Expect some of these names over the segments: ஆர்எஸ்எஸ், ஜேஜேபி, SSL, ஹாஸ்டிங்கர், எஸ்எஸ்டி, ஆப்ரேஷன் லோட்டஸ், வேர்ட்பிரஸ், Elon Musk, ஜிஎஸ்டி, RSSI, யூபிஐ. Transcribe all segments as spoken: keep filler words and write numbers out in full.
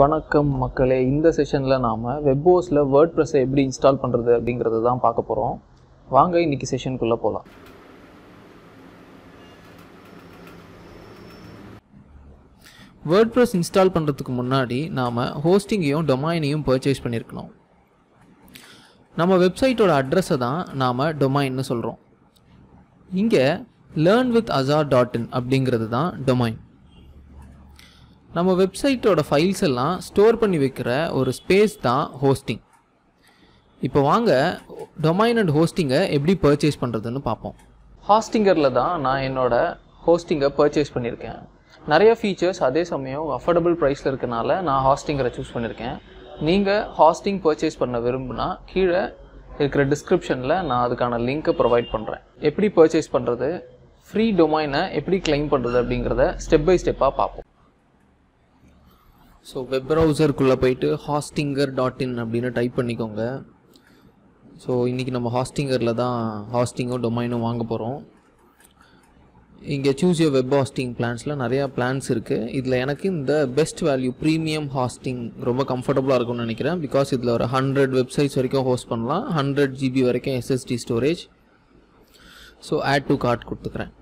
வணக்கம் மக்களே, இந்த செஷனில் நாம் வெப்ஹோஸ்டில் வேர்ட்பிரஸ்ஸை எப்படி இன்ஸ்டால் பண்ணுறது அப்படிங்கிறது தான் பார்க்க போகிறோம். வாங்க இன்றைக்கி செஷனுக்குள்ளே போகலாம். வேர்ட்பிரஸ் இன்ஸ்டால் பண்ணுறதுக்கு முன்னாடி நாம் ஹோஸ்டிங்கையும் டொமைனையும் பர்ச்சேஸ் பண்ணியிருக்கணும். நம்ம வெப்சைட்டோட அட்ரஸை தான் நாம் டொமைன்னு சொல்கிறோம். இங்கே learn with Azhar dot in அப்படிங்கிறது தான் டொமைன். நம்ம வெப்சைட்டோட ஃபைல்ஸ் எல்லாம் ஸ்டோர் பண்ணி வைக்கிற ஒரு ஸ்பேஸ் தான் ஹோஸ்டிங். இப்போ வாங்க டொமைன் அண்ட் ஹோஸ்டிங்கை எப்படி பர்ச்சேஸ் பண்ணுறதுன்னு பார்ப்போம். ஹாஸ்டிங்கரில் தான் நான் என்னோடய ஹோஸ்டிங்கை பர்ச்சேஸ் பண்ணியிருக்கேன். நிறைய ஃபீச்சர்ஸ், அதே சமயம் அஃபோர்டபுள் ப்ரைஸில் இருக்கனால நான் ஹாஸ்டிங்கரை சூஸ் பண்ணியிருக்கேன். நீங்கள் ஹாஸ்டிங் பர்ச்சேஸ் பண்ண விரும்புனா கீழே இருக்கிற டிஸ்கிரிப்ஷனில் நான் அதுக்கான லிங்க்கை ப்ரொவைட் பண்ணுறேன். எப்படி பர்ச்சேஸ் பண்ணுறது, ஃப்ரீ டொமைனை எப்படி கிளைம் பண்ணுறது அப்படிங்கிறத ஸ்டெப் பை ஸ்டெப்பாக பார்ப்போம். ஸோ வெப் ப்ரௌசருக்குள்ளே போயிட்டு ஹாஸ்டிங்கர் டாட் இன் அப்படின்னு டைப் பண்ணிக்கோங்க. ஸோ இன்றைக்கி நம்ம ஹாஸ்டிங்கரில் தான் ஹாஸ்டிங்கும் டொமைனும் வாங்க போகிறோம். இங்கே சூஸ் யுவர் வெப் ஹாஸ்டிங் பிளான்ஸில் நிறையா பிளான்ஸ் இருக்குது. இதில் எனக்கு இந்த பெஸ்ட் வேல்யூ ப்ரீமியம் ஹாஸ்டிங் ரொம்ப கம்ஃபர்டபுளாக இருக்கும்னு நினைக்கிறேன். பிகாஸ் இதில் ஒரு ஹண்ட்ரட் வெப்சைட்ஸ் வரைக்கும் ஹோஸ்ட் பண்ணலாம், ஹண்ட்ரட் ஜிபி வரைக்கும் எஸ்எஸ்டி storage. So add to cart கொடுத்துக்கிறேன்.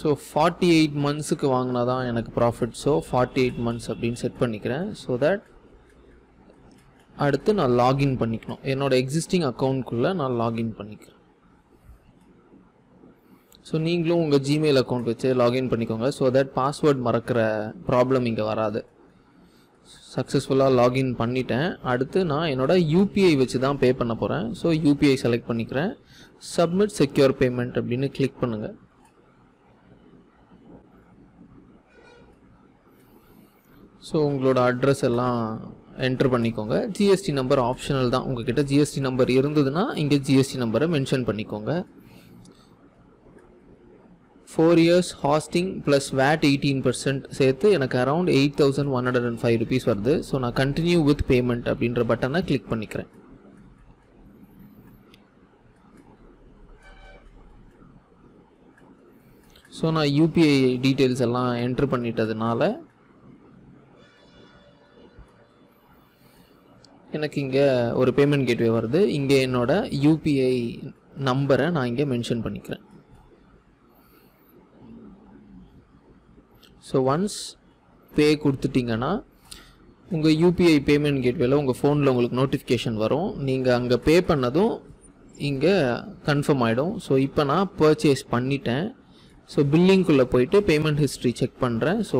ஸோ ஃபார்ட்டி எயிட் மந்த்ஸுக்கு வாங்கினா தான் எனக்கு profit. So forty eight months அப்படின்னு செட் பண்ணிக்கிறேன். ஸோ தட் அடுத்து நான் லாகின் பண்ணிக்கணும். என்னோடய எக்ஸிஸ்டிங் அக்கௌண்ட்குள்ளே நான் லாகின் பண்ணிக்கிறேன். ஸோ நீங்களும் உங்கள் ஜிமெயில் அக்கௌண்ட் வச்சு லாகின் பண்ணிக்கோங்க. ஸோ தட் பாஸ்வேர்ட் மறக்கிற ப்ராப்ளம் இங்கே வராது. சக்ஸஸ்ஃபுல்லாக லாகின் பண்ணிட்டேன். அடுத்து நான் என்னோடய யூபிஐ வச்சு தான் பே பண்ண போகிறேன். ஸோ யூபிஐ செலக்ட் பண்ணிக்கிறேன். சப்மிட் செக்யூர் பேமெண்ட் அப்படின்னு கிளிக் பண்ணுங்கள். ஸோ உங்களோட அட்ரஸ் எல்லாம் என்ட்ரு பண்ணிக்கோங்க. ஜிஎஸ்டி நம்பர் ஆப்ஷனல் தான். உங்கள்கிட்ட ஜிஎஸ்டி நம்பர் இருந்ததுன்னா இங்கே ஜிஎஸ்டி நம்பரை மென்ஷன் பண்ணிக்கோங்க. Four years hosting plus VAT eighteen percent சேர்த்து எனக்கு around eight thousand one hundred and five rupees வருது. ஸோ நான் கண்டினியூ வித் பேமெண்ட் அப்படின்ற பட்டனை கிளிக் பண்ணிக்கிறேன். ஸோ நான் யூபிஐ டீட்டெயில்ஸ் எல்லாம் என்ட்ரு பண்ணிட்டதுனால எனக்கு இங்கே ஒரு பேமெண்ட் கேட்வே வருது. இங்கே என்னோடய யூபிஐ நம்பரை நான் இங்கே மென்ஷன் பண்ணிக்கிறேன். ஸோ ஒன்ஸ் பே கொடுத்துட்டிங்கன்னா உங்கள் யூபிஐ பேமெண்ட் கேட்வேல உங்கள் ஃபோனில் உங்களுக்கு நோட்டிஃபிகேஷன் வரும். நீங்கள் அங்கே பே பண்ணதும் இங்கே கன்ஃபார்ம் ஆகிடும். ஸோ இப்போ நான் பர்ச்சேஸ் பண்ணிட்டேன். ஸோ பில்லிங்குள்ளே போயிட்டு பேமெண்ட் ஹிஸ்ட்ரி செக் பண்ணுறேன். ஸோ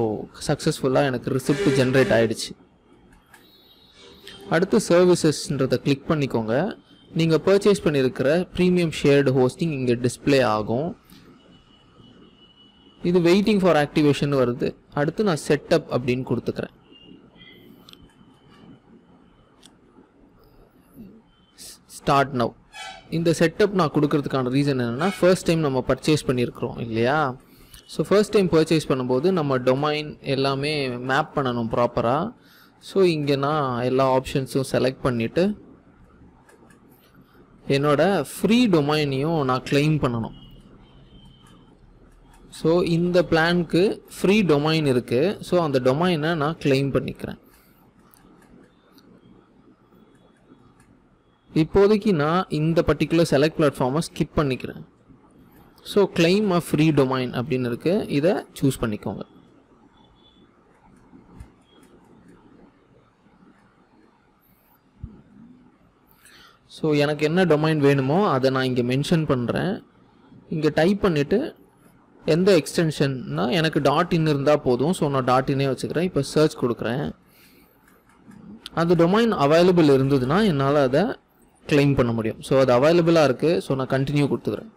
சக்ஸஸ்ஃபுல்லாக எனக்கு ரிசிப்ட் ஜென்ரேட் ஆகிடுச்சு. அடுத்து சர்வீசஸ்ன்றதை கிளிக் பண்ணிக்கோங்க. நீங்கள் பர்ச்சேஸ் பண்ணியிருக்கிற ப்ரீமியம் ஷேர்டு ஹோஸ்டிங் இங்கே டிஸ்பிளே ஆகும். இது வெயிட்டிங் ஃபார் ஆக்டிவேஷன் வருது. அடுத்து நான் செட்டப் அப்படின்னு கொடுத்துக்கிறேன். Start now. இந்த செட்டப் நான் கொடுக்கறதுக்கான ரீசன் என்னென்னா, ஃபர்ஸ்ட் டைம் நம்ம பர்ச்சேஸ் பண்ணியிருக்கிறோம் இல்லையா. ஸோ ஃபர்ஸ்ட் டைம் பர்ச்சேஸ் பண்ணும்போது நம்ம டொமைன் எல்லாமே மேப் பண்ணணும் ப்ராப்பராக. ஸோ இங்கே நான் எல்லா ஆப்ஷன்ஸும் செலக்ட் பண்ணிவிட்டு என்னோடய ஃப்ரீ டொமைனையும் நான் கிளைம் பண்ணணும். ஸோ இந்த பிளானுக்கு ஃப்ரீ டொமைன் இருக்குது. ஸோ அந்த டொமைனை நான் கிளைம் பண்ணிக்கிறேன். இப்போதைக்கு நான் இந்த பர்டிகுலர் செலக்ட் பிளாட்ஃபார்மை ஸ்கிப் பண்ணிக்கிறேன். So claim of free domain அப்படின்னு இருக்குது. இதை சூஸ் பண்ணிக்கோங்க. ஸோ எனக்கு என்ன டொமைன் வேணுமோ அதை நான் இங்கே மென்ஷன் பண்ணுறேன். இங்கே டைப் பண்ணிவிட்டு எந்த எக்ஸ்டென்ஷன்னா எனக்கு டாட் இன் இருந்தால் போதும். ஸோ நான் டாட் இன்னே வச்சுக்கிறேன். இப்போ சர்ச் கொடுக்குறேன். அந்த டொமைன் அவைலபிள் இருந்ததுன்னா என்னால் அதை கிளைம் பண்ண முடியும். ஸோ அது அவைலபிளாக இருக்குது. ஸோ நான் கண்டினியூ கொடுத்துக்கிறேன்.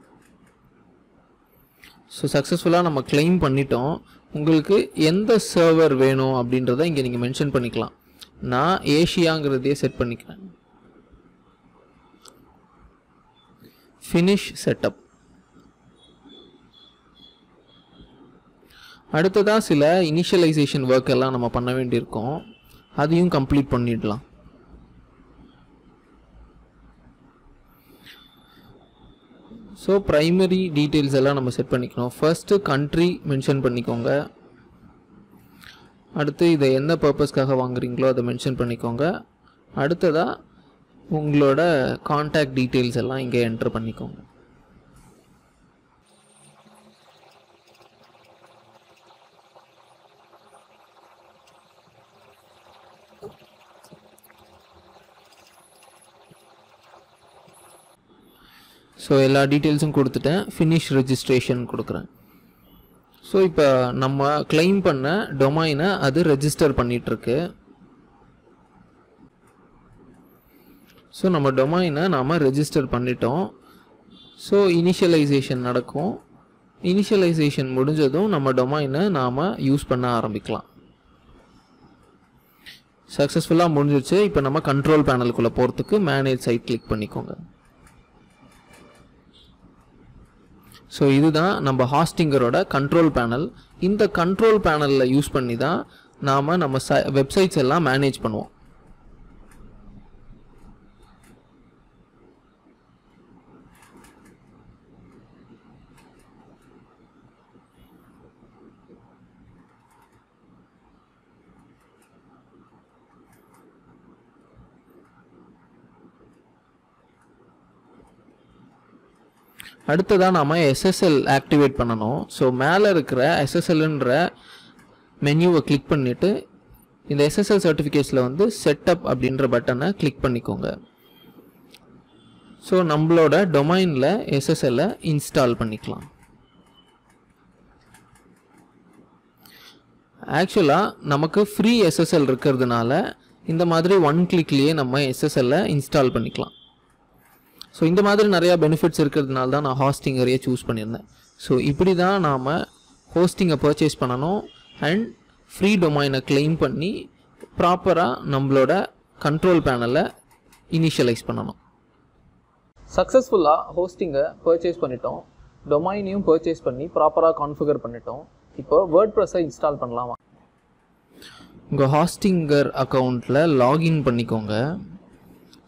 ஸோ சக்ஸஸ்ஃபுல்லாக நம்ம கிளைம் பண்ணிட்டோம். உங்களுக்கு எந்த சர்வர் வேணும் அப்படின்றத இங்கே நீங்கள் மென்ஷன் பண்ணிக்கலாம். நான் ஏஷியாங்கிறதையே செட் பண்ணிக்கிறேன். Finish Setup. அடுத்ததாக சில இனிஷியலைசேஷன் ஒர்க் எல்லாம் நம்ம பண்ண வேண்டியிருக்கோம். அதையும் கம்ப்ளீட் பண்ணிடலாம். ஸோ ப்ரைமரி டீட்டெயில்ஸ் எல்லாம் நம்ம செட் பண்ணிக்கணும். ஃபர்ஸ்ட்டு கண்ட்ரி மென்ஷன் பண்ணிக்கோங்க. அடுத்து இதை என்ன பர்பஸ்க்காக வாங்குறீங்களோ அதை மென்ஷன் பண்ணிக்கோங்க. அடுத்ததாக உங்களோட காண்டாக்ட் டீட்டெயில்ஸ் எல்லாம் இங்கே என்ட்ரு பண்ணிக்கோங்க. ஸோ எல்லா டீட்டெயில்ஸும் கொடுத்துட்டேன். ஃபினிஷ் ரெஜிஸ்ட்ரேஷன் கொடுக்குறேன். ஸோ இப்போ நம்ம கிளைம் பண்ண டொமைனை அது ரெஜிஸ்டர் பண்ணிகிட்ருக்கு. ஸோ நம்ம டொமைனை நாம் ரெஜிஸ்டர் பண்ணிட்டோம். ஸோ இனிஷியலைசேஷன் நடக்கும். இனிஷியலைசேஷன் முடிஞ்சதும் நம்ம டொமைனை நாம் யூஸ் பண்ண ஆரம்பிக்கலாம். சக்ஸஸ்ஃபுல்லாக முடிஞ்சிடுச்சு. இப்போ நம்ம கண்ட்ரோல் பேனலுக்குள்ளே போகிறதுக்கு மேனேஜ் சைட் கிளிக் பண்ணிக்கோங்க. ஸோ இதுதான் நம்ம ஹாஸ்டிங்கரோட கண்ட்ரோல் பேனல். இந்த கண்ட்ரோல் பேனலில் யூஸ் பண்ணி தான் நாம் நம்ம சை வெப்சைட்ஸ் எல்லாம் மேனேஜ் பண்ணுவோம். அடுத்ததாக நாம் S S L ஆக்டிவேட் பண்ணணும். ஸோ மேலே இருக்கிற S S Lன்ற மெனுவை கிளிக் பண்ணிவிட்டு இந்த S S L சர்டிஃபிகேட்ஸில் வந்து செட்டப் அப்படின்ற பட்டனை கிளிக் பண்ணிக்கோங்க. ஸோ நம்மளோட டொமைனில் S S L இன்ஸ்டால் பண்ணிக்கலாம். ஆக்சுவலாக நமக்கு ஃப்ரீ S S L இருக்கிறதுனால இந்த மாதிரி ஒன் கிளிக்லேயே நம்ம S S L இன்ஸ்டால் பண்ணிக்கலாம். ஸோ இந்த மாதிரி நிறையா பெனிஃபிட்ஸ் இருக்கிறதுனால தான் நான் ஹாஸ்டிங்கரையே சூஸ் பண்ணியிருந்தேன். ஸோ இப்படி தான் நாம் ஹோஸ்டிங்கை பர்ச்சேஸ் பண்ணணும் அண்ட் ஃப்ரீ டொமைனை கிளைம் பண்ணி ப்ராப்பராக நம்மளோட கண்ட்ரோல் பேனலை இனிஷியலைஸ் பண்ணணும். சக்ஸஸ்ஃபுல்லாக ஹோஸ்டிங்கை பர்ச்சேஸ் பண்ணிட்டோம். டொமைனையும் பர்ச்சேஸ் பண்ணி ப்ராப்பராக கான்ஃபிகர் பண்ணிட்டோம். இப்போ வேர்ட்பிரஸை இன்ஸ்டால் பண்ணலாமா? உங்கள் ஹாஸ்டிங்கர் அக்கௌண்ட்டில் லாகின் பண்ணிக்கோங்க.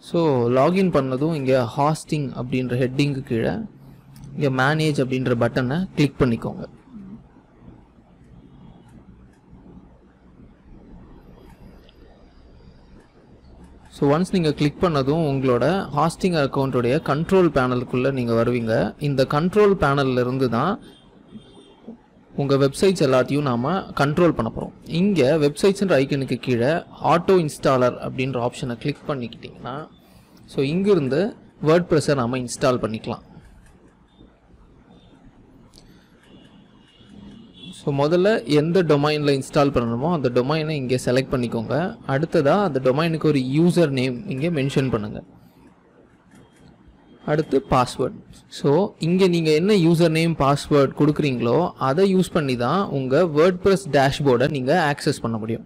ஸோ லாகின் பண்ணதும் இங்கே ஹாஸ்டிங் அப்படின்ற ஹெட்டிங்கு கீழே இங்கே மேனேஜ் அப்படின்ற பட்டனை கிளிக் பண்ணிக்கோங்க. ஸோ ஒன்ஸ் நீங்கள் கிளிக் பண்ணதும் உங்களோட ஹாஸ்டிங் அக்கௌண்ட்டுடைய கண்ட்ரோல் பேனலுக்குள்ளே நீங்கள் வருவீங்க. இந்த கண்ட்ரோல் பேனல்லிருந்து தான் உங்கள் வெப்சைட்ஸ் எல்லாத்தையும் நாம் கண்ட்ரோல் பண்ண போகிறோம். இங்கே வெப்சைட்ஸுன்ற ஐக்கனுக்கு கீழே ஆட்டோ இன்ஸ்டாலர் அப்படின்ற ஆப்ஷனை கிளிக் பண்ணிக்கிட்டிங்கன்னா ஸோ இங்கிருந்து வேர்ட்பிரஸை நாம் இன்ஸ்டால் பண்ணிக்கலாம். ஸோ முதல்ல எந்த டொமைனில் இன்ஸ்டால் பண்ணணுமோ அந்த டொமைனை இங்கே செலக்ட் பண்ணிக்கோங்க. அடுத்ததாக அந்த டொமைனுக்கு ஒரு யூசர் நேம் இங்கே மென்ஷன் பண்ணுங்கள். அடுத்து பாஸ்வேர்ட். ஸோ இங்கே நீங்கள் என்ன யூசர் நேம் பாஸ்வேர்ட் கொடுக்குறீங்களோ அதை யூஸ் பண்ணி தான் உங்கள் வேர்ட்பிரஸ் டேஷ்போர்டை நீங்கள் ஆக்சஸ் பண்ண முடியும்.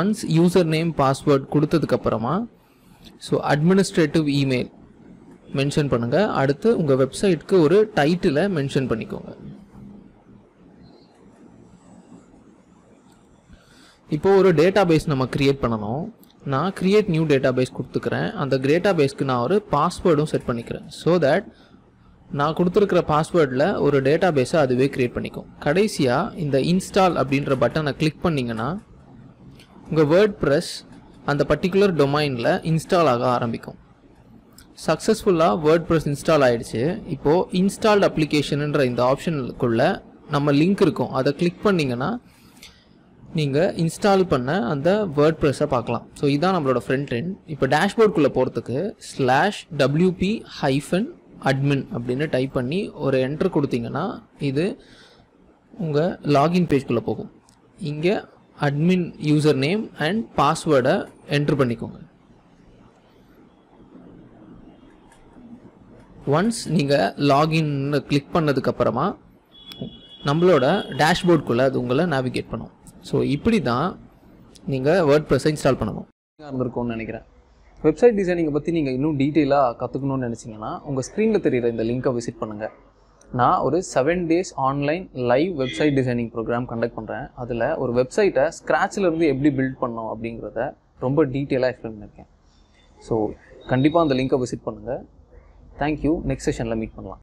ஒன்ஸ் யூசர் நேம் பாஸ்வேர்ட் கொடுத்ததுக்கப்புறமா ஸோ அட்மினிஸ்ட்ரேட்டிவ் இமெயில் மென்ஷன் பண்ணுங்கள். அடுத்து உங்கள் வெப்சைட்டுக்கு ஒரு டைட்டிலை மென்ஷன் பண்ணிக்கோங்க. இப்போது ஒரு டேட்டாபேஸ் நம்ம க்ரியேட் பண்ணணும். நான் க்ரியேட் நியூ டேட்டாபேஸ் கொடுத்துக்கிறேன். அந்த டேட்டாபேஸ்க்கு நான் ஒரு பாஸ்வேர்டும் செட் பண்ணிக்கிறேன். ஸோ தட் நான் கொடுத்துருக்கிற பாஸ்வேர்டில் ஒரு டேட்டாபேஸை அதுவே க்ரியேட் பண்ணிக்கும். கடைசியாக இந்த இன்ஸ்டால் அப்படின்ற பட்டனை கிளிக் பண்ணிங்கன்னா உங்கள் வேர்ட்பிரஸ் அந்த பர்டிகுலர் டொமைனில் இன்ஸ்டால் ஆக ஆரம்பிக்கும். சக்ஸஸ்ஃபுல்லாக வேர்ட்பிரஸ் இன்ஸ்டால் ஆகிடுச்சு. இப்போது இன்ஸ்டால்டு அப்ளிகேஷனுன்ற இந்த ஆப்ஷனுக்குள்ளே நம்ம லிங்க் இருக்கும். அதை கிளிக் பண்ணிங்கன்னா நீங்கள் இன்ஸ்டால் பண்ண அந்த வேர்ட்பிரஸை பார்க்கலாம். ஸோ இதுதான் நம்மளோட ஃப்ரண்ட் எண்ட். இப்போ டேஷ்போர்டுக்குள்ளே போகிறதுக்கு ஸ்லாஷ் டபிள்யூபி ஹைஃபன் அட்மின் அப்படின்னு டைப் பண்ணி ஒரு என்ட்ரு கொடுத்தீங்கன்னா இது உங்கள் லாகின் பேஜ்குள்ளே போகும். இங்கே அட்மின் யூசர் நேம் அண்ட் பாஸ்வேர்டை என்ட்ரு பண்ணிக்கோங்க. ஒன்ஸ் நீங்கள் லாகின் கிளிக் பண்ணதுக்கப்புறமா நம்மளோட டேஷ்போர்டுக்குள்ளே அது உங்களை நேவிகேட் பண்ணும். ஸோ இப்படி தான் நீங்கள் வேர்ட்பிரஸை இன்ஸ்டால் பண்ணணும். இருந்திருக்கும்னு நினைக்கிறேன். வெப்சைட் டிசைனிங்கை பற்றி நீங்கள் இன்னும் டீட்டெயிலாக கற்றுக்கணும்னு நினச்சிங்கன்னா உங்கள் ஸ்க்ரீனில் தெரிகிற இந்த லிங்க்கை விசிட் பண்ணுங்கள். நான் ஒரு seven days online live website designing program conduct பண்ணுறேன். அதில் ஒரு வெப்சைட்டை ஸ்க்ராட்சிலேருந்து எப்படி பில்ட் பண்ணோம் அப்படிங்கிறத ரொம்ப டீட்டெயிலாக எக்ஸ்பிளைன் பண்ணியிருக்கேன். ஸோ கண்டிப்பாக அந்த லிங்க்கை விசிட் பண்ணுங்கள். தேங்க்யூ. நெக்ஸ்ட் செஷனில் மீட் பண்ணலாம்.